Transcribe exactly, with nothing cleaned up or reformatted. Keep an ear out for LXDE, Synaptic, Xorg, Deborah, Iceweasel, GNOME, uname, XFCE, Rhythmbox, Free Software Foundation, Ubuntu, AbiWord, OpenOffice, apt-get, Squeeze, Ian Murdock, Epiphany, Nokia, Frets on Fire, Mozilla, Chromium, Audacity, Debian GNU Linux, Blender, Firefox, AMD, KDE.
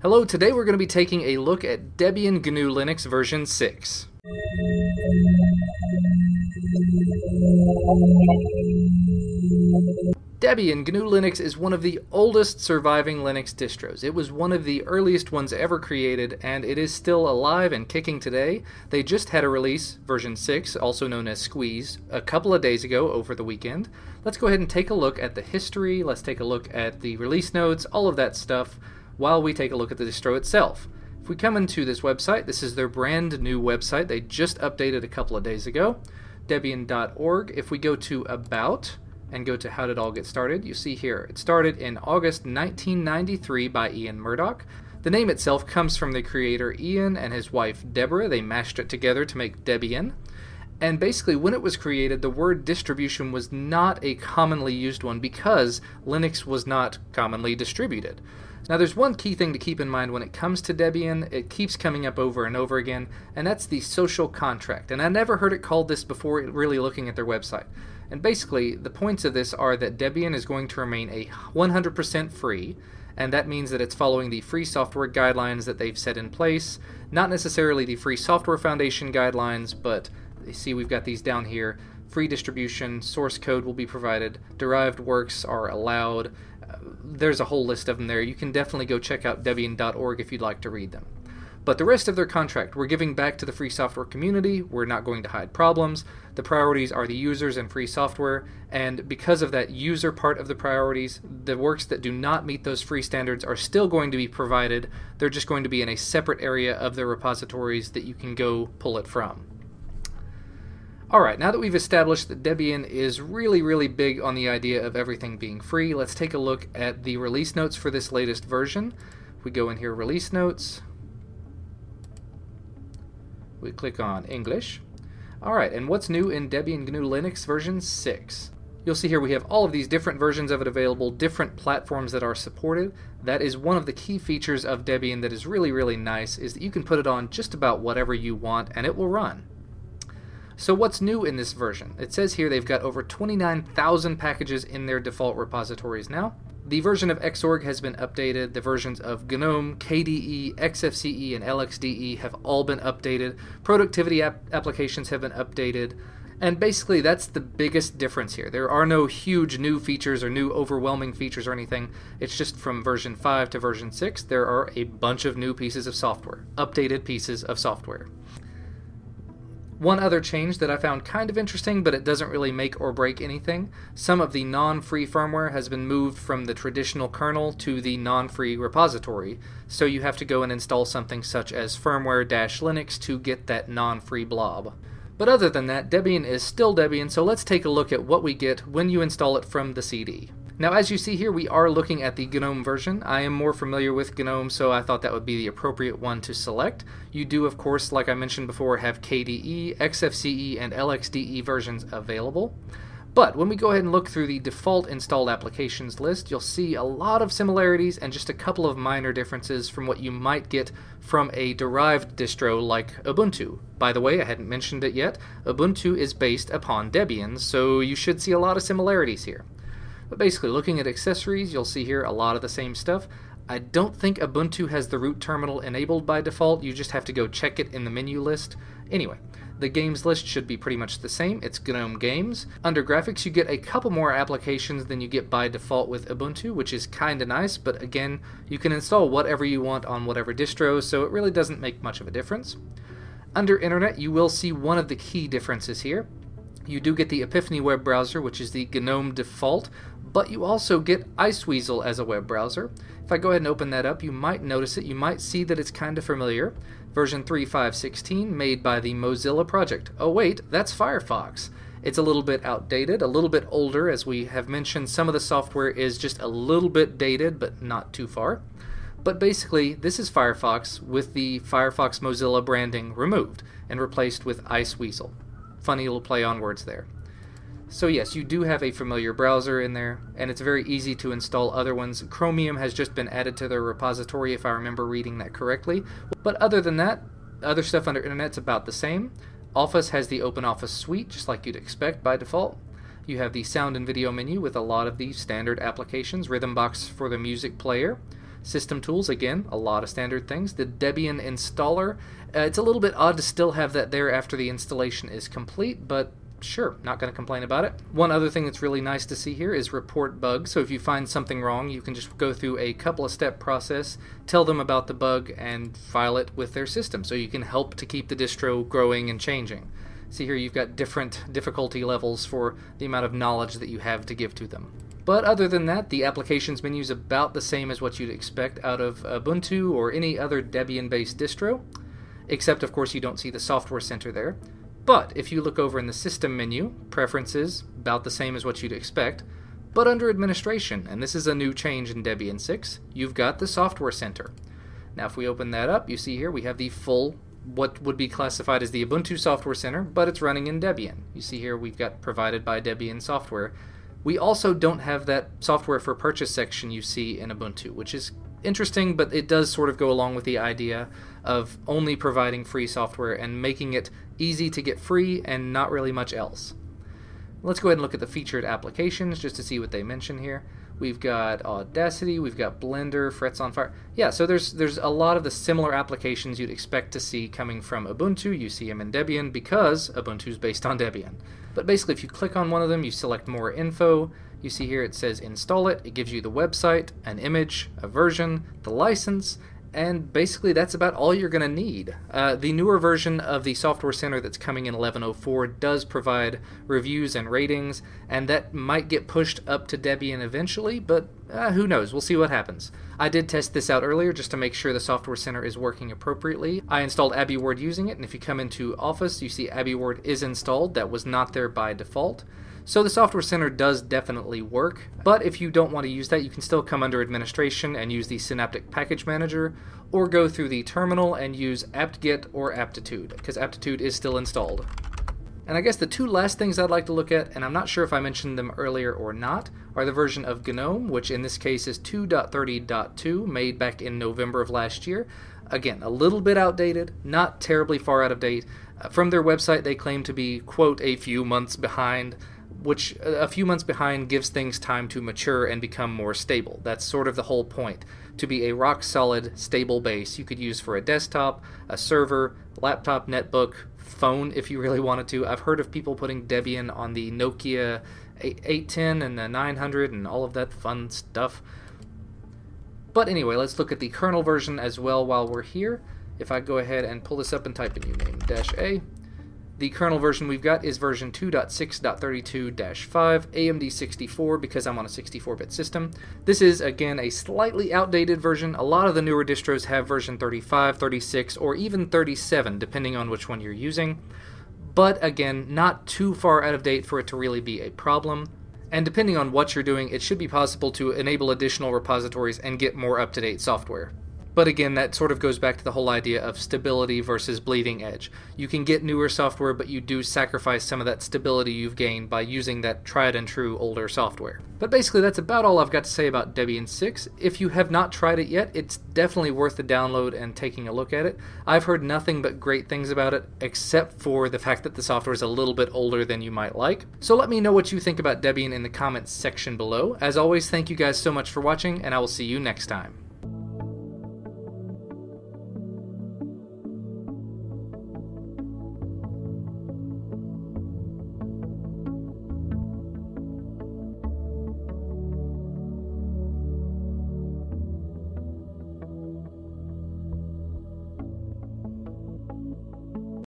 Hello, today we're going to be taking a look at Debian G N U Linux version six. Debian G N U Linux is one of the oldest surviving Linux distros. It was one of the earliest ones ever created, and it is still alive and kicking today. They just had a release, version six, also known as Squeeze, a couple of days ago over the weekend. Let's go ahead and take a look at the history, let's take a look at the release notes, all of that stuff, while we take a look at the distro itself. If we come into this website, this is their brand new website. They just updated a couple of days ago, debian dot org. If we go to About and go to How Did All Get Started, you see here it started in August nineteen ninety-three by Ian Murdock. The name itself comes from the creator Ian and his wife Deborah. They mashed it together to make Debian. And basically, when it was created, the word distribution was not a commonly used one because Linux was not commonly distributed. Now, there's one key thing to keep in mind when it comes to Debian. It keeps coming up over and over again, and that's the social contract. And I never heard it called this before really looking at their website. And basically, the points of this are that Debian is going to remain a one hundred percent free, and that means that it's following the free software guidelines that they've set in place. Not necessarily the Free Software Foundation guidelines, but you see we've got these down here. Free distribution, source code will be provided, derived works are allowed. Uh, there's a whole list of them there. You can definitely go check out debian dot org if you'd like to read them. But the rest of their contract, we're giving back to the free software community, we're not going to hide problems, the priorities are the users and free software, and because of that user part of the priorities, the works that do not meet those free standards are still going to be provided. They're just going to be in a separate area of their repositories that you can go pull it from. Alright, now that we've established that Debian is really, really big on the idea of everything being free, let's take a look at the release notes for this latest version. We go in here, Release Notes. We click on English. Alright, and what's new in Debian G N U Linux version six? You'll see here we have all of these different versions of it available, different platforms that are supported. That is one of the key features of Debian that is really, really nice, is that you can put it on just about whatever you want and it will run. So what's new in this version? It says here they've got over twenty-nine thousand packages in their default repositories now. The version of Xorg has been updated, the versions of GNOME, K D E, X F C E, and L X D E have all been updated, productivity app applications have been updated, and basically that's the biggest difference here. There are no huge new features or new overwhelming features or anything, it's just from version five to version six there are a bunch of new pieces of software, updated pieces of software. One other change that I found kind of interesting, but it doesn't really make or break anything, some of the non-free firmware has been moved from the traditional kernel to the non-free repository, so you have to go and install something such as firmware-linux to get that non-free blob. But other than that, Debian is still Debian, so let's take a look at what we get when you install it from the C D. Now, as you see here, we are looking at the GNOME version. I am more familiar with GNOME, so I thought that would be the appropriate one to select. You do, of course, like I mentioned before, have K D E, X F C E, and L X D E versions available. But when we go ahead and look through the default installed applications list, you'll see a lot of similarities and just a couple of minor differences from what you might get from a derived distro like Ubuntu. By the way, I hadn't mentioned it yet, Ubuntu is based upon Debian, so you should see a lot of similarities here. But basically, looking at accessories, you'll see here a lot of the same stuff. I don't think Ubuntu has the root terminal enabled by default, you just have to go check it in the menu list. Anyway, the games list should be pretty much the same, it's GNOME Games. Under graphics, you get a couple more applications than you get by default with Ubuntu, which is kinda nice, but again, you can install whatever you want on whatever distro, so it really doesn't make much of a difference. Under internet, you will see one of the key differences here. You do get the Epiphany web browser, which is the GNOME default, but you also get Iceweasel as a web browser. If I go ahead and open that up, you might notice it, you might see that it's kind of familiar. Version three point five point sixteen made by the Mozilla project. Oh wait, that's Firefox. It's a little bit outdated, a little bit older, as we have mentioned, some of the software is just a little bit dated, but not too far. But basically, this is Firefox with the Firefox Mozilla branding removed and replaced with Iceweasel. Funny little play on words there. So yes, you do have a familiar browser in there, and it's very easy to install other ones. Chromium has just been added to their repository, if I remember reading that correctly. But other than that, other stuff under internet's about the same. Office has the OpenOffice suite, just like you'd expect by default. You have the sound and video menu with a lot of the standard applications, Rhythmbox for the music player. System tools, again, a lot of standard things. The Debian installer, uh, it's a little bit odd to still have that there after the installation is complete, but sure, not going to complain about it. One other thing that's really nice to see here is report bugs. So if you find something wrong, you can just go through a couple of step process, tell them about the bug, and file it with their system. So you can help to keep the distro growing and changing. See here, you've got different difficulty levels for the amount of knowledge that you have to give to them. But other than that, the applications menu is about the same as what you'd expect out of Ubuntu or any other Debian-based distro, except of course you don't see the software center there. But if you look over in the system menu, preferences, about the same as what you'd expect, but under administration, and this is a new change in Debian six, you've got the software center. Now if we open that up, you see here we have the full, what would be classified as the Ubuntu software center, but it's running in Debian. You see here we've got provided by Debian software. We also don't have that software for purchase section you see in Ubuntu, which is interesting, but it does sort of go along with the idea of only providing free software and making it easy to get free and not really much else. Let's go ahead and look at the featured applications just to see what they mention here. We've got Audacity, we've got Blender, Frets on Fire. Yeah, so there's there's a lot of the similar applications you'd expect to see coming from Ubuntu. You see them in Debian because Ubuntu's based on Debian. But basically, if you click on one of them, you select more info. You see here it says install it. It gives you the website, an image, a version, the license, and basically that's about all you're going to need. Uh, the newer version of the Software Center that's coming in eleven oh four does provide reviews and ratings, and that might get pushed up to Debian eventually, but uh, who knows, we'll see what happens. I did test this out earlier just to make sure the Software Center is working appropriately. I installed AbiWord using it, and if you come into Office, you see AbiWord is installed. That was not there by default. So the Software Center does definitely work, but if you don't want to use that, you can still come under administration and use the Synaptic Package Manager, or go through the terminal and use apt-get or aptitude, because aptitude is still installed. And I guess the two last things I'd like to look at, and I'm not sure if I mentioned them earlier or not, are the version of GNOME, which in this case is two point thirty point two, made back in November of last year. Again, a little bit outdated, not terribly far out of date. From their website, they claim to be, quote, a few months behind, which a few months behind gives things time to mature and become more stable. That's sort of the whole point, to be a rock-solid, stable base you could use for a desktop, a server, laptop, netbook, phone if you really wanted to. I've heard of people putting Debian on the Nokia eight ten and the nine hundred and all of that fun stuff. But anyway, let's look at the kernel version as well while we're here. If I go ahead and pull this up and type in uname-a, the kernel version we've got is version two point six point thirty-two dash five, A M D sixty-four, because I'm on a sixty-four bit system. This is, again, a slightly outdated version. A lot of the newer distros have version thirty-five, thirty-six, or even thirty-seven, depending on which one you're using. But again, not too far out of date for it to really be a problem. And depending on what you're doing, it should be possible to enable additional repositories and get more up-to-date software. But again, that sort of goes back to the whole idea of stability versus bleeding edge. You can get newer software, but you do sacrifice some of that stability you've gained by using that tried and true older software. But basically, that's about all I've got to say about Debian six. If you have not tried it yet, it's definitely worth the download and taking a look at it. I've heard nothing but great things about it, except for the fact that the software is a little bit older than you might like. So let me know what you think about Debian in the comments section below. As always, thank you guys so much for watching, and I will see you next time.